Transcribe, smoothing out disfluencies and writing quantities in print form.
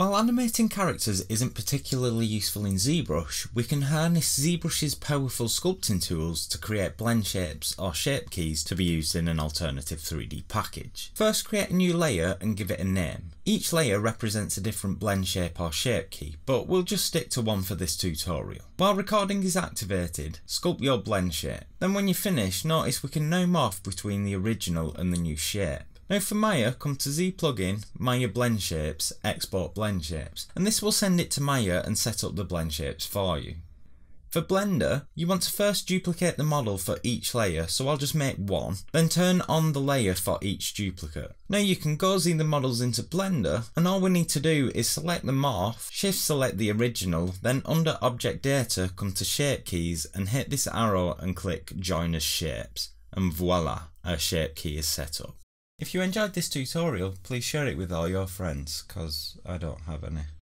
While animating characters isn't particularly useful in ZBrush, we can harness ZBrush's powerful sculpting tools to create blend shapes or shape keys to be used in an alternative 3D package. First, create a new layer and give it a name. Each layer represents a different blend shape or shape key, but we'll just stick to one for this tutorial. While recording is activated, sculpt your blend shape. Then when you're finished, notice we can now morph between the original and the new shape. Now for Maya, come to Z-Plugin, Maya Blend Shapes, Export Blend Shapes, and this will send it to Maya and set up the blend shapes for you. For Blender, you want to first duplicate the model for each layer, so I'll just make one, then turn on the layer for each duplicate. Now you can gauzy the models into Blender, and all we need to do is select the morph, shift select the original, then under Object Data, come to Shape Keys and hit this arrow and click Join as Shapes, and voila, our shape key is set up. If you enjoyed this tutorial, please share it with all your friends, cause I don't have any.